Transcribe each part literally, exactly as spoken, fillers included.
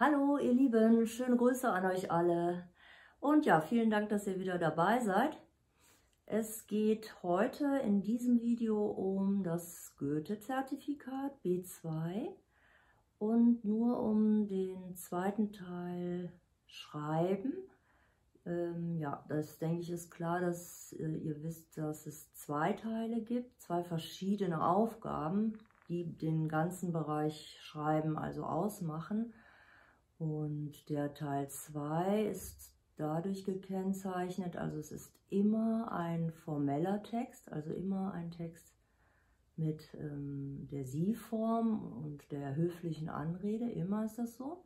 Hallo ihr Lieben, schöne Grüße an euch alle und ja, vielen Dank, dass ihr wieder dabei seid. Es geht heute in diesem Video um das Goethe-Zertifikat B zwei und nur um den zweiten Teil Schreiben. Ähm, ja, das denke ich ist klar, dass äh, ihr wisst, dass es zwei Teile gibt, zwei verschiedene Aufgaben, die den ganzen Bereich Schreiben also ausmachen. Und der Teil zwei ist dadurch gekennzeichnet, also es ist immer ein formeller Text, also immer ein Text mit ähm, der Sie-Form und der höflichen Anrede, immer ist das so.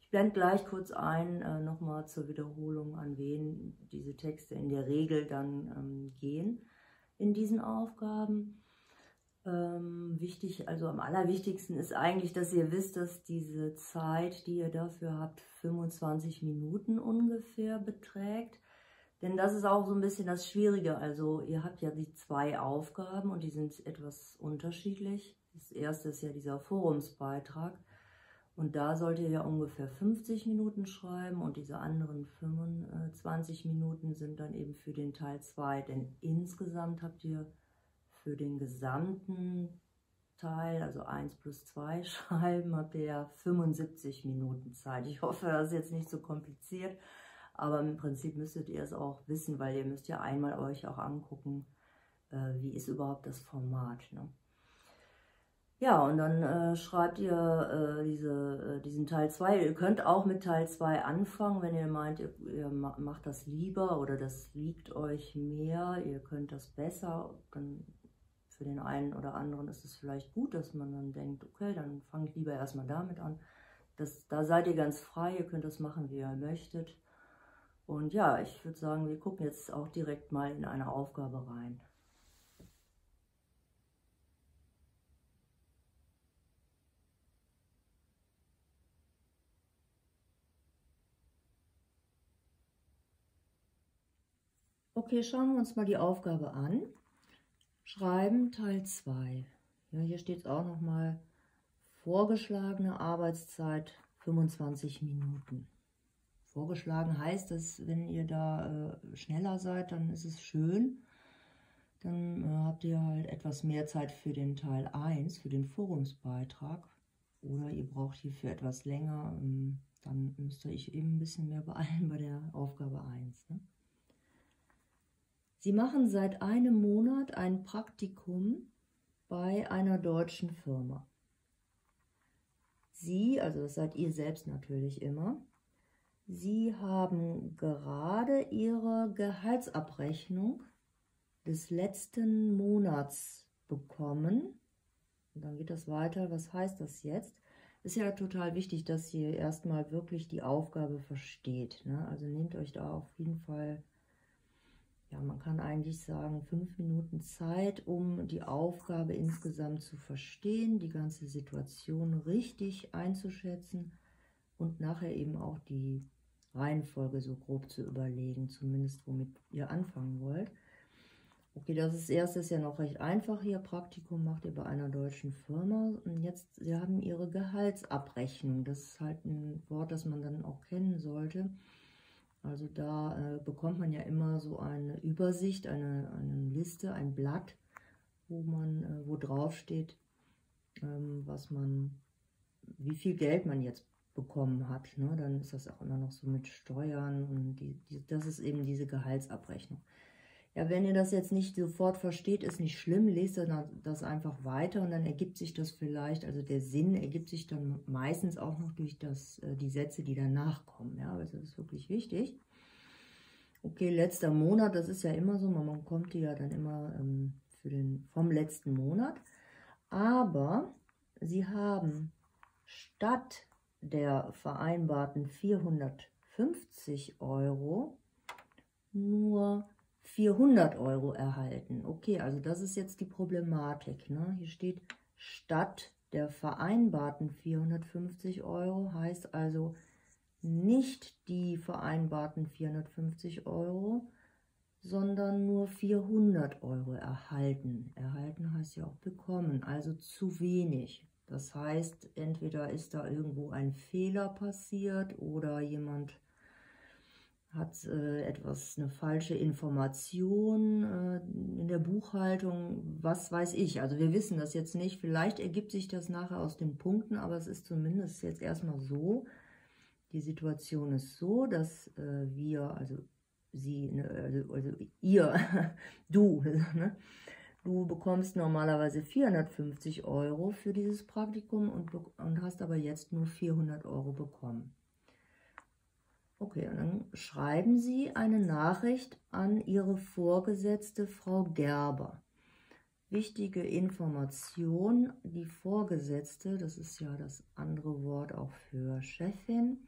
Ich blende gleich kurz ein, äh, nochmal zur Wiederholung, an wen diese Texte in der Regel dann ähm, gehen in diesen Aufgaben. Ähm, wichtig, also am allerwichtigsten ist eigentlich, dass ihr wisst, dass diese Zeit, die ihr dafür habt, fünfundzwanzig Minuten ungefähr beträgt. Denn das ist auch so ein bisschen das Schwierige. Also ihr habt ja die zwei Aufgaben und die sind etwas unterschiedlich. Das erste ist ja dieser Forumsbeitrag und da sollt ihr ja ungefähr fünfzig Minuten schreiben und diese anderen fünfundzwanzig Minuten sind dann eben für den Teil zwei, denn insgesamt habt ihr für den gesamten Teil, also eins plus zwei Schreiben, habt ihr ja fünfundsiebzig Minuten Zeit. Ich hoffe, das ist jetzt nicht so kompliziert, aber im Prinzip müsstet ihr es auch wissen, weil ihr müsst ja einmal euch auch angucken, äh, wie ist überhaupt das Format, ne? Ja, und dann äh, schreibt ihr äh, diese, äh, diesen Teil zwei. Ihr könnt auch mit Teil zwei anfangen, wenn ihr meint, ihr, ihr macht das lieber oder das liegt euch mehr, ihr könnt das besser, dann für den einen oder anderen ist es vielleicht gut, dass man dann denkt, okay, dann fange ich lieber erstmal damit an. Das, da seid ihr ganz frei, ihr könnt das machen, wie ihr möchtet. Und ja, ich würde sagen, wir gucken jetzt auch direkt mal in eine Aufgabe rein. Okay, schauen wir uns mal die Aufgabe an. Schreiben Teil zwei. Ja, hier steht es auch nochmal, vorgeschlagene Arbeitszeit fünfundzwanzig Minuten. Vorgeschlagen heißt, dass wenn ihr da äh, schneller seid, dann ist es schön. Dann äh, habt ihr halt etwas mehr Zeit für den Teil eins, für den Forumsbeitrag. Oder ihr braucht hierfür etwas länger, ähm, dann müsst ihr euch eben ein bisschen mehr beeilen bei der Aufgabe eins, ne? Sie machen seit einem Monat ein Praktikum bei einer deutschen Firma. Sie, also das seid ihr selbst natürlich immer, Sie haben gerade Ihre Gehaltsabrechnung des letzten Monats bekommen. Und dann geht das weiter. Was heißt das jetzt? Ist ja total wichtig, dass ihr erstmal wirklich die Aufgabe versteht, ne? Also nehmt euch da auf jeden Fall... Ja, man kann eigentlich sagen, fünf Minuten Zeit, um die Aufgabe insgesamt zu verstehen, die ganze Situation richtig einzuschätzen und nachher eben auch die Reihenfolge so grob zu überlegen, zumindest womit ihr anfangen wollt. Okay, das ist erstes ja noch recht einfach hier. Praktikum macht ihr bei einer deutschen Firma und jetzt, Sie haben Ihre Gehaltsabrechnung. Das ist halt ein Wort, das man dann auch kennen sollte. Also da äh, bekommt man ja immer so eine Übersicht, eine, eine Liste, ein Blatt, wo man, äh, wo drauf steht, ähm, was man, wie viel Geld man jetzt bekommen hat, ne? Dann ist das auch immer noch so mit Steuern und die, die, das ist eben diese Gehaltsabrechnung. Ja, wenn ihr das jetzt nicht sofort versteht, ist nicht schlimm, lest dann das einfach weiter und dann ergibt sich das vielleicht, also der Sinn ergibt sich dann meistens auch noch durch das, die Sätze, die danach kommen. Ja, also das ist wirklich wichtig. Okay, letzter Monat, das ist ja immer so, man kommt die ja dann immer ähm, für den, vom letzten Monat. Aber Sie haben statt der vereinbarten vierhundertfünfzig Euro nur vierhundert Euro erhalten. Okay, also das ist jetzt die Problematik, ne? Hier steht, statt der vereinbarten vierhundertfünfzig Euro, heißt also nicht die vereinbarten vierhundertfünfzig Euro, sondern nur vierhundert Euro erhalten. Erhalten heißt ja auch bekommen, also zu wenig. Das heißt, entweder ist da irgendwo ein Fehler passiert oder jemand hat äh, etwas, eine falsche Information äh, in der Buchhaltung, was weiß ich. Also wir wissen das jetzt nicht, vielleicht ergibt sich das nachher aus den Punkten, aber es ist zumindest jetzt erstmal so, die Situation ist so, dass äh, wir, also sie, ne, also, also ihr, du, ne? Du bekommst normalerweise vierhundertfünfzig Euro für dieses Praktikum und, und hast aber jetzt nur vierhundert Euro bekommen. Okay, und dann schreiben Sie eine Nachricht an Ihre Vorgesetzte Frau Gerber. Wichtige Information, die Vorgesetzte, das ist ja das andere Wort auch für Chefin,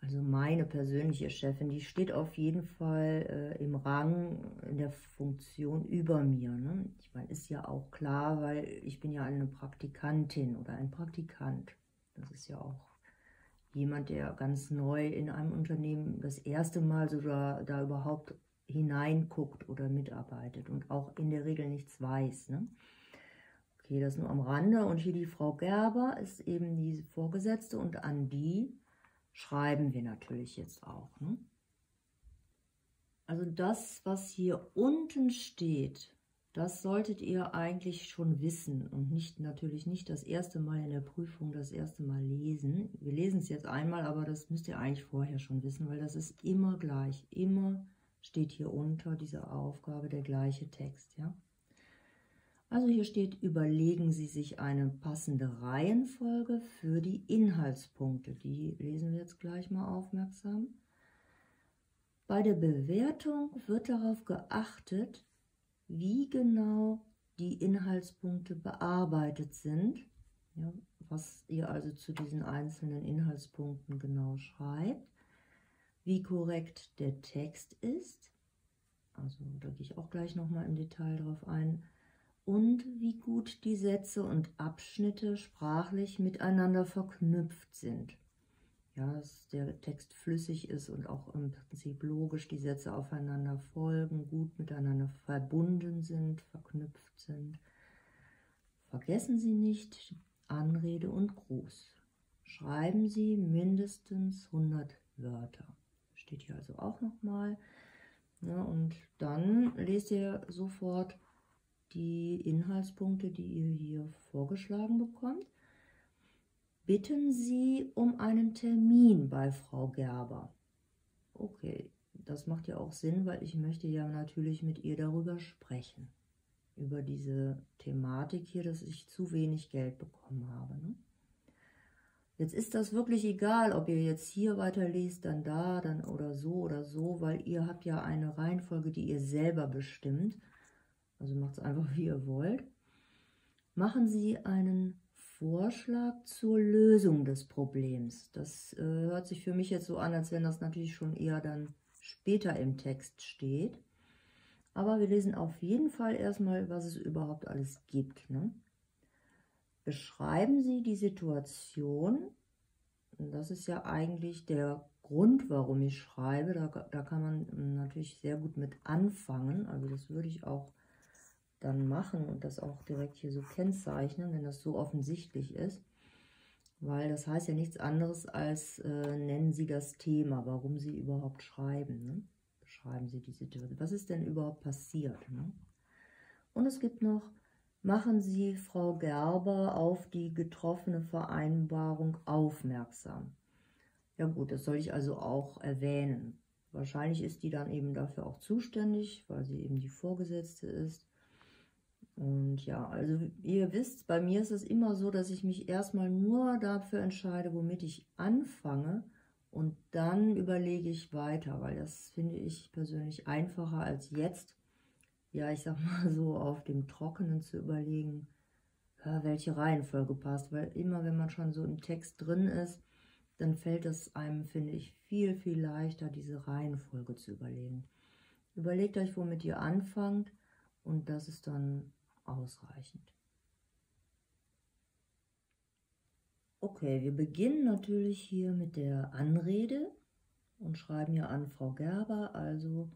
also meine persönliche Chefin, die steht auf jeden Fall äh, im Rang, in der Funktion über mir, ne? Ich meine, ist ja auch klar, weil ich bin ja eine Praktikantin oder ein Praktikant, das ist ja auch jemand, der ganz neu in einem Unternehmen das erste Mal sogar da überhaupt hineinguckt oder mitarbeitet und auch in der Regel nichts weiß, ne? Okay, das nur am Rande. Und hier die Frau Gerber ist eben diese Vorgesetzte und an die schreiben wir natürlich jetzt auch, ne? Also das, was hier unten steht, das solltet ihr eigentlich schon wissen und nicht natürlich nicht das erste Mal in der Prüfung, das erste Mal lesen. Wir lesen es jetzt einmal, aber das müsst ihr eigentlich vorher schon wissen, weil das ist immer gleich. Immer steht hier unter dieser Aufgabe der gleiche Text, ja. Also hier steht, überlegen Sie sich eine passende Reihenfolge für die Inhaltspunkte. Die lesen wir jetzt gleich mal aufmerksam. Bei der Bewertung wird darauf geachtet, wie genau die Inhaltspunkte bearbeitet sind, ja, was ihr also zu diesen einzelnen Inhaltspunkten genau schreibt, wie korrekt der Text ist, also da gehe ich auch gleich nochmal im Detail drauf ein, und wie gut die Sätze und Abschnitte sprachlich miteinander verknüpft sind. Ja, dass der Text flüssig ist und auch im Prinzip logisch die Sätze aufeinander folgen, gut miteinander verbunden sind, verknüpft sind. Vergessen Sie nicht Anrede und Gruß. Schreiben Sie mindestens hundert Wörter. Steht hier also auch nochmal. Ja, und dann lest ihr sofort die Inhaltspunkte, die ihr hier vorgeschlagen bekommt. Bitten Sie um einen Termin bei Frau Gerber. Okay, das macht ja auch Sinn, weil ich möchte ja natürlich mit ihr darüber sprechen. Über diese Thematik hier, dass ich zu wenig Geld bekommen habe, ne? Jetzt ist das wirklich egal, ob ihr jetzt hier weiterlest, dann da, dann oder so oder so, weil ihr habt ja eine Reihenfolge, die ihr selber bestimmt. Also macht es einfach, wie ihr wollt. Machen Sie einen Vorschlag zur Lösung des Problems. Das äh, hört sich für mich jetzt so an, als wenn das natürlich schon eher dann später im Text steht. Aber wir lesen auf jeden Fall erstmal, was es überhaupt alles gibt, ne? Beschreiben Sie die Situation. Das ist ja eigentlich der Grund, warum ich schreibe. Da, da kann man natürlich sehr gut mit anfangen. Also das würde ich auch dann machen und das auch direkt hier so kennzeichnen, wenn das so offensichtlich ist, weil das heißt ja nichts anderes als, äh, nennen Sie das Thema, warum Sie überhaupt schreiben, ne? Beschreiben Sie die Situation, was ist denn überhaupt passiert, ne? Und es gibt noch, machen Sie Frau Gerber auf die getroffene Vereinbarung aufmerksam. Ja gut, das soll ich also auch erwähnen. Wahrscheinlich ist die dann eben dafür auch zuständig, weil sie eben die Vorgesetzte ist. Und ja, also ihr wisst, bei mir ist es immer so, dass ich mich erstmal nur dafür entscheide, womit ich anfange und dann überlege ich weiter, weil das finde ich persönlich einfacher als jetzt, ja ich sag mal so auf dem Trockenen zu überlegen, ja, welche Reihenfolge passt, weil immer wenn man schon so im Text drin ist, dann fällt es einem, finde ich, viel, viel leichter, diese Reihenfolge zu überlegen. Überlegt euch, womit ihr anfangt und das ist dann ausreichend. Okay, wir beginnen natürlich hier mit der Anrede und schreiben hier an Frau Gerber, also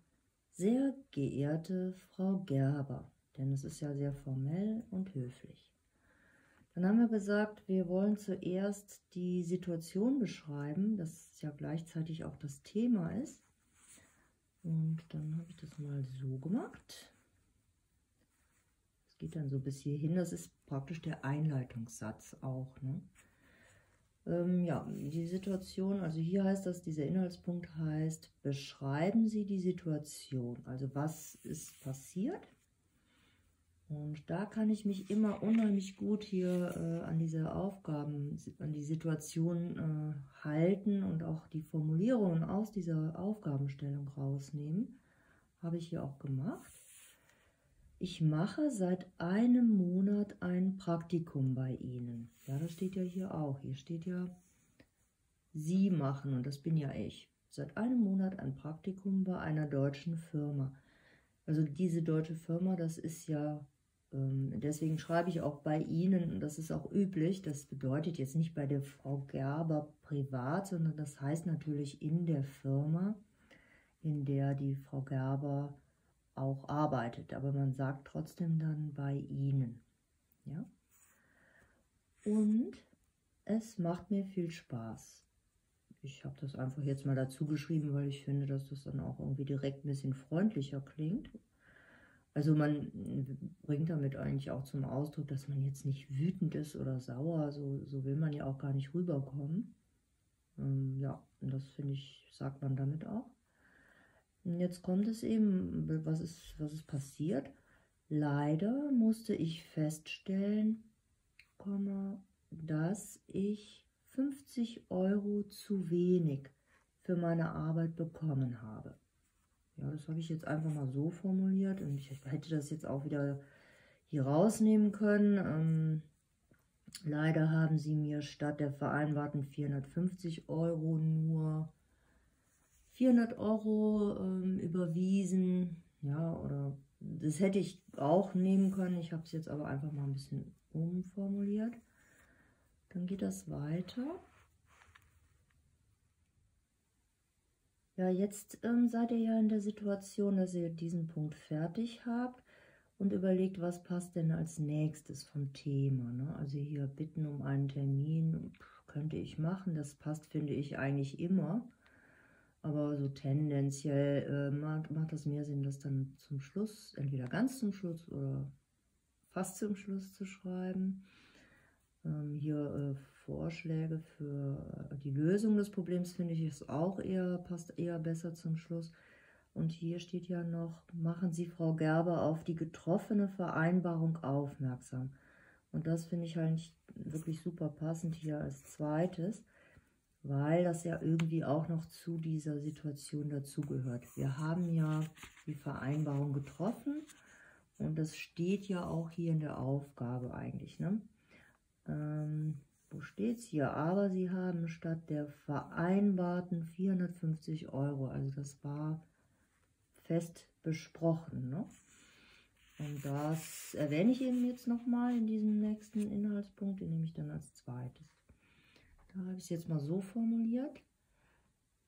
sehr geehrte Frau Gerber, denn es ist ja sehr formell und höflich. Dann haben wir gesagt, wir wollen zuerst die Situation beschreiben, das ja gleichzeitig auch das Thema ist. Und dann habe ich das mal so gemacht. Das geht dann so bis hierhin, das ist praktisch der Einleitungssatz auch, ne? Ähm, ja, die Situation, also hier heißt das, dieser Inhaltspunkt heißt, beschreiben Sie die Situation, also was ist passiert? Und da kann ich mich immer unheimlich gut hier äh, an diese Aufgaben, an die Situation äh, halten und auch die Formulierungen aus dieser Aufgabenstellung rausnehmen. Habe ich hier auch gemacht. Ich mache seit einem Monat ein Praktikum bei Ihnen. Ja, das steht ja hier auch. Hier steht ja, Sie machen, und das bin ja ich. Seit einem Monat ein Praktikum bei einer deutschen Firma. Also diese deutsche Firma, das ist ja... Deswegen schreibe ich auch bei Ihnen, und das ist auch üblich, das bedeutet jetzt nicht bei der Frau Gerber privat, sondern das heißt natürlich in der Firma, in der die Frau Gerber auch arbeitet, aber man sagt trotzdem dann bei Ihnen. Ja? Und es macht mir viel Spaß. Ich habe das einfach jetzt mal dazu geschrieben, weil ich finde, dass das dann auch irgendwie direkt ein bisschen freundlicher klingt. Also man bringt damit eigentlich auch zum Ausdruck, dass man jetzt nicht wütend ist oder sauer, so, so will man ja auch gar nicht rüberkommen. Ähm, ja, und das finde ich, sagt man damit auch. Und jetzt kommt es eben, was ist, was ist passiert? Leider musste ich feststellen, dass ich fünfzig Euro zu wenig für meine Arbeit bekommen habe. Ja, das habe ich jetzt einfach mal so formuliert, und ich hätte das jetzt auch wieder hier rausnehmen können. Ähm, leider haben sie mir statt der vereinbarten vierhundertfünfzig Euro nur vierhundert Euro ähm, überwiesen. Ja, oder das hätte ich auch nehmen können. Ich habe es jetzt aber einfach mal ein bisschen umformuliert. Dann geht das weiter. Ja, jetzt ähm, seid ihr ja in der Situation, dass ihr diesen Punkt fertig habt und überlegt, was passt denn als nächstes vom Thema, ne? Also hier bitten um einen Termin, könnte ich machen, das passt, finde ich, eigentlich immer. Aber so tendenziell äh, macht, macht das mehr Sinn, das dann zum Schluss, entweder ganz zum Schluss oder fast zum Schluss zu schreiben. Hier äh, Vorschläge für die Lösung des Problems, finde ich, ist auch eher, passt eher besser zum Schluss. Und hier steht ja noch, machen Sie Frau Gerber auf die getroffene Vereinbarung aufmerksam. Und das finde ich eigentlich wirklich super passend hier als zweites, weil das ja irgendwie auch noch zu dieser Situation dazugehört. Wir haben ja die Vereinbarung getroffen, und das steht ja auch hier in der Aufgabe eigentlich, ne? Ähm, wo steht es hier? Aber sie haben statt der vereinbarten vierhundertfünfzig Euro, also das war fest besprochen, ne? Und das erwähne ich eben jetzt nochmal in diesem nächsten Inhaltspunkt, den nehme ich dann als zweites. Da habe ich es jetzt mal so formuliert.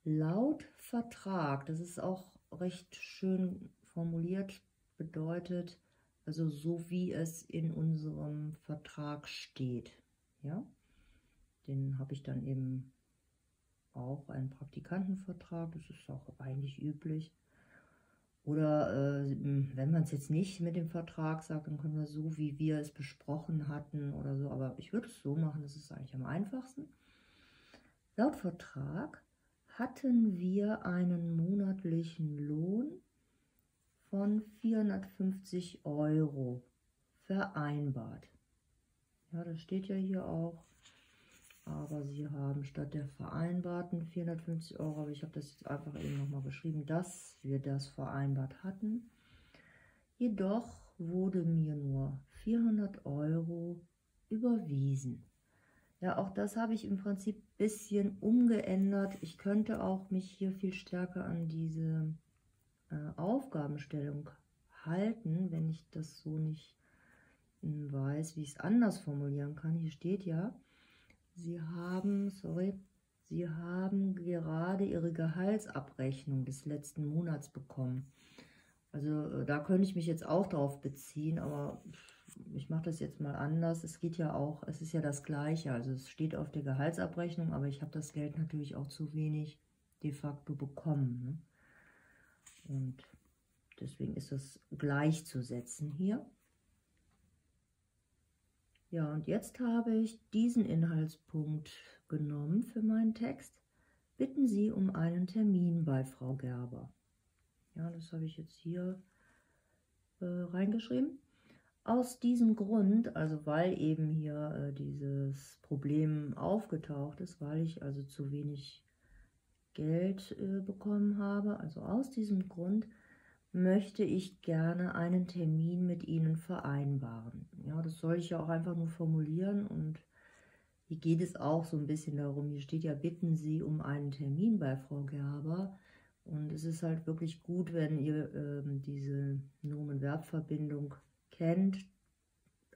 Laut Vertrag, das ist auch recht schön formuliert, bedeutet, also so wie es in unserem Vertrag steht. Ja? Den habe ich dann eben auch, einen Praktikantenvertrag, das ist auch eigentlich üblich. Oder äh, wenn man es jetzt nicht mit dem Vertrag sagt, dann können wir so, wie wir es besprochen hatten oder so. Aber ich würde es so machen, das ist eigentlich am einfachsten. Laut Vertrag hatten wir einen monatlichen Lohn von vierhundertfünfzig Euro vereinbart. Ja, das steht ja hier auch. Aber sie haben statt der vereinbarten vierhundertfünfzig Euro, aber ich habe das jetzt einfach eben nochmal geschrieben, dass wir das vereinbart hatten. Jedoch wurde mir nur vierhundert Euro überwiesen. Ja, auch das habe ich im Prinzip ein bisschen umgeändert. Ich könnte auch mich hier viel stärker an diese Aufgabenstellung halten, wenn ich das so nicht weiß, wie ich es anders formulieren kann. Hier steht ja, Sie haben, sorry, Sie haben gerade Ihre Gehaltsabrechnung des letzten Monats bekommen. Also da könnte ich mich jetzt auch drauf beziehen, aber ich mache das jetzt mal anders, es geht ja auch, es ist ja das Gleiche, also es steht auf der Gehaltsabrechnung, aber ich habe das Geld natürlich auch zu wenig de facto bekommen, ne? Und deswegen ist das gleichzusetzen hier. Ja, und jetzt habe ich diesen Inhaltspunkt genommen für meinen Text. Bitten Sie um einen Termin bei Frau Gerber. Ja, das habe ich jetzt hier äh, reingeschrieben. Aus diesem Grund, also weil eben hier äh, dieses Problem aufgetaucht ist, weil ich also zu wenig Geld äh, bekommen habe, also aus diesem Grund möchte ich gerne einen Termin mit Ihnen vereinbaren. Ja, das soll ich ja auch einfach nur formulieren, und hier geht es auch so ein bisschen darum, hier steht ja, bitten Sie um einen Termin bei Frau Gerber, und es ist halt wirklich gut, wenn ihr ähm, diese Nomen-Verb-Verbindung kennt,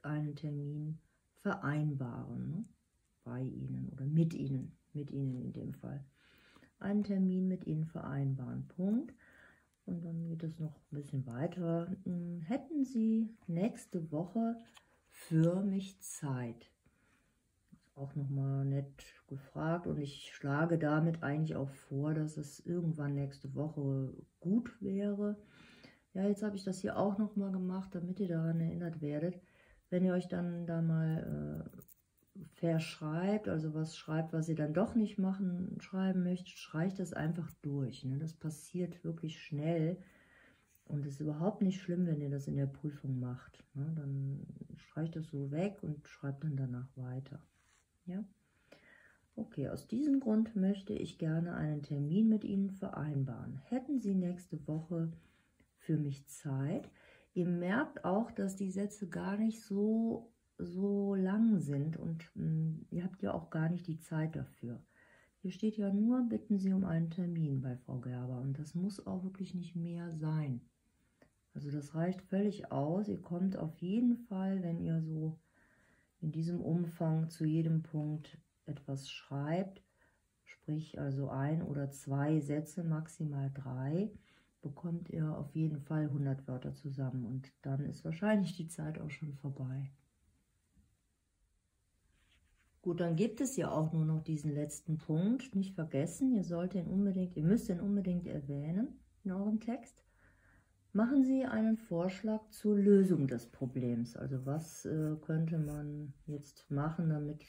einen Termin vereinbaren, ne? Bei Ihnen oder mit Ihnen, mit Ihnen in dem Fall. Einen Termin mit Ihnen vereinbaren, Punkt. Und dann geht es noch ein bisschen weiter. Hätten Sie nächste Woche für mich Zeit? Ist auch nochmal nett gefragt. Und ich schlage damit eigentlich auch vor, dass es irgendwann nächste Woche gut wäre. Ja, jetzt habe ich das hier auch nochmal gemacht, damit ihr daran erinnert werdet. Wenn ihr euch dann da mal äh, verschreibt, also was schreibt, was ihr dann doch nicht machen, schreiben möchtet, streicht das einfach durch, ne? Das passiert wirklich schnell, und es ist überhaupt nicht schlimm, wenn ihr das in der Prüfung macht, ne? Dann streicht das so weg und schreibt dann danach weiter. Ja? Okay, aus diesem Grund möchte ich gerne einen Termin mit Ihnen vereinbaren. Hätten Sie nächste Woche für mich Zeit? Ihr merkt auch, dass die Sätze gar nicht so so lang sind, und mh, ihr habt ja auch gar nicht die Zeit dafür. Hier steht ja nur, bitten Sie um einen Termin bei Frau Gerber, und das muss auch wirklich nicht mehr sein. Also das reicht völlig aus. Ihr kommt auf jeden Fall, wenn ihr so in diesem Umfang zu jedem Punkt etwas schreibt, sprich also ein oder zwei Sätze, maximal drei, bekommt ihr auf jeden Fall hundert Wörter zusammen, und dann ist wahrscheinlich die Zeit auch schon vorbei. Gut, dann gibt es ja auch nur noch diesen letzten Punkt. Nicht vergessen, ihr sollt ihn unbedingt, ihr müsst ihn unbedingt erwähnen in eurem Text. Machen Sie einen Vorschlag zur Lösung des Problems. Also was äh, könnte man jetzt machen, damit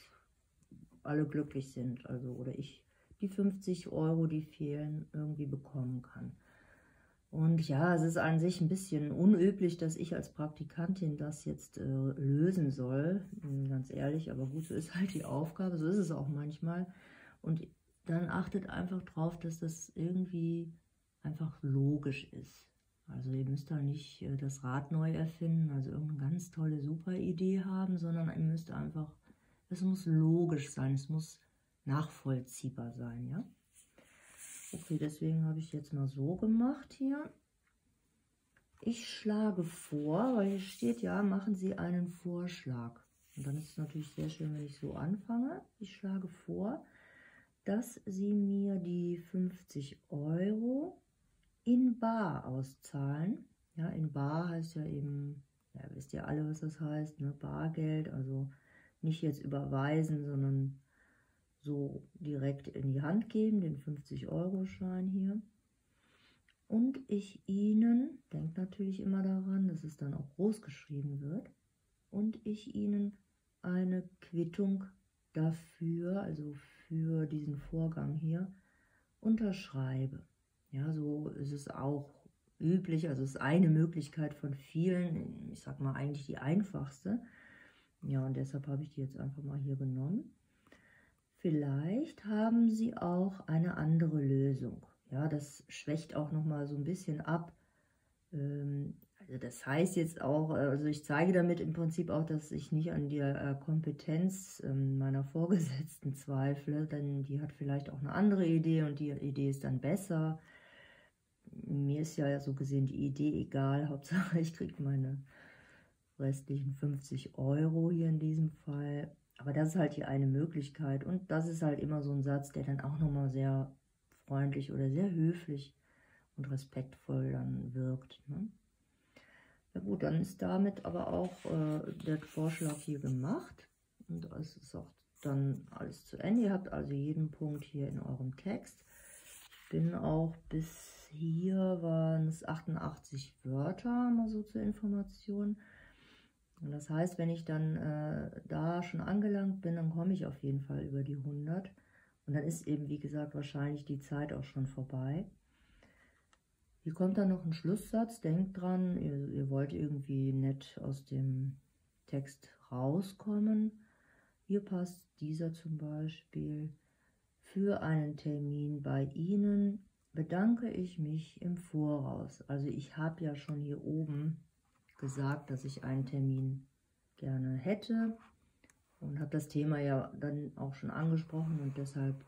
alle glücklich sind? Also, oder ich die fünfzig Euro, die fehlen, irgendwie bekommen kann. Und ja, es ist an sich ein bisschen unüblich, dass ich als Praktikantin das jetzt äh, lösen soll, ganz ehrlich, aber gut, so ist halt die Aufgabe, so ist es auch manchmal. Und dann achtet einfach drauf, dass das irgendwie einfach logisch ist. Also ihr müsst da nicht äh, das Rad neu erfinden, also irgendeine ganz tolle, super Idee haben, sondern ihr müsst einfach, es muss logisch sein, es muss nachvollziehbar sein, ja. Okay, deswegen habe ich jetzt mal so gemacht hier. Ich schlage vor, weil hier steht ja, machen Sie einen Vorschlag. Und dann ist es natürlich sehr schön, wenn ich so anfange. Ich schlage vor, dass Sie mir die fünfzig Euro in bar auszahlen. Ja, in bar heißt ja eben, ja, wisst ihr alle, was das heißt, ne? Bargeld, also nicht jetzt überweisen, sondern so direkt in die Hand geben, den fünfzig Euro Schein hier. Und ich Ihnen, denkt natürlich immer daran, dass es dann auch groß geschrieben wird, und ich Ihnen eine Quittung dafür, also für diesen Vorgang hier, unterschreibe. Ja, so ist es auch üblich, also es ist eine Möglichkeit von vielen, ich sag mal eigentlich die einfachste. Ja, und deshalb habe ich die jetzt einfach mal hier genommen. Vielleicht haben Sie auch eine andere Lösung. Ja, das schwächt auch nochmal so ein bisschen ab. Also das heißt jetzt auch, also ich zeige damit im Prinzip auch, dass ich nicht an der Kompetenz meiner Vorgesetzten zweifle, denn die hat vielleicht auch eine andere Idee, und die Idee ist dann besser. Mir ist ja so gesehen die Idee egal, Hauptsache ich kriege meine restlichen fünfzig Euro hier in diesem Fall. Aber das ist halt hier eine Möglichkeit, und das ist halt immer so ein Satz, der dann auch nochmal sehr freundlich oder sehr höflich und respektvoll dann wirkt, ne? Ja gut, dann ist damit aber auch äh, der Vorschlag hier gemacht. Und es ist auch dann alles zu Ende. Ihr habt also jeden Punkt hier in eurem Text. Ich bin auch bis hier waren es achtundachtzig Wörter, mal so zur Information. Und das heißt, wenn ich dann äh, da schon angelangt bin, dann komme ich auf jeden Fall über die hundert. Und dann ist eben, wie gesagt, wahrscheinlich die Zeit auch schon vorbei. Hier kommt dann noch ein Schlusssatz. Denkt dran, ihr, ihr wollt irgendwie nett aus dem Text rauskommen. Hier passt dieser zum Beispiel. Für einen Termin bei Ihnen bedanke ich mich im Voraus. Also ich habe ja schon hier oben gesagt, dass ich einen Termin gerne hätte und habe das Thema ja dann auch schon angesprochen, und deshalb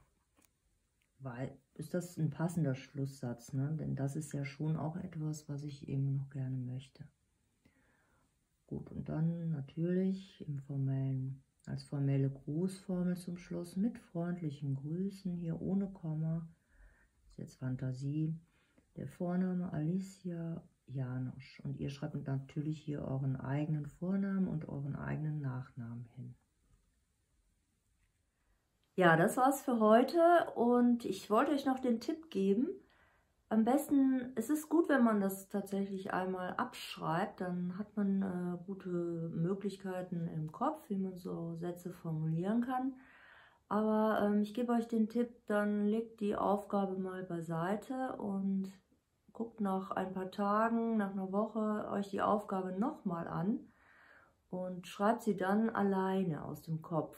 weil, ist das ein passender Schlusssatz, ne? Denn das ist ja schon auch etwas, was ich eben noch gerne möchte. Gut, und dann natürlich im formellen, als formelle Grußformel zum Schluss mit freundlichen Grüßen, hier ohne Komma, das ist jetzt Fantasie, der Vorname Alicia Janosch, und ihr schreibt natürlich hier euren eigenen Vornamen und euren eigenen Nachnamen hin. Ja, das war's für heute, und ich wollte euch noch den Tipp geben. Am besten, es ist gut, wenn man das tatsächlich einmal abschreibt, dann hat man äh, gute Möglichkeiten im Kopf, wie man so Sätze formulieren kann. Aber ähm, ich gebe euch den Tipp, dann legt die Aufgabe mal beiseite und guckt nach ein paar Tagen, nach einer Woche euch die Aufgabe nochmal an und schreibt sie dann alleine aus dem Kopf.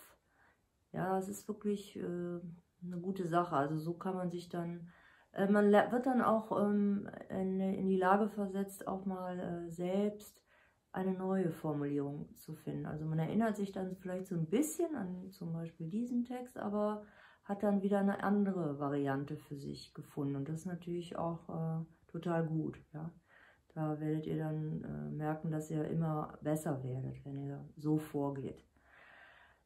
Ja, das ist wirklich äh, eine gute Sache. Also so kann man sich dann, äh, man wird dann auch ähm, in, in die Lage versetzt, auch mal äh, selbst eine neue Formulierung zu finden. Also man erinnert sich dann vielleicht so ein bisschen an zum Beispiel diesen Text, aber hat dann wieder eine andere Variante für sich gefunden, und das ist natürlich auch äh, total gut. Ja? Da werdet ihr dann äh, merken, dass ihr immer besser werdet, wenn ihr so vorgeht.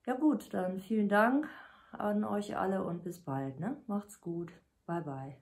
Ja gut, dann vielen Dank an euch alle und bis bald, ne? Macht's gut. Bye bye.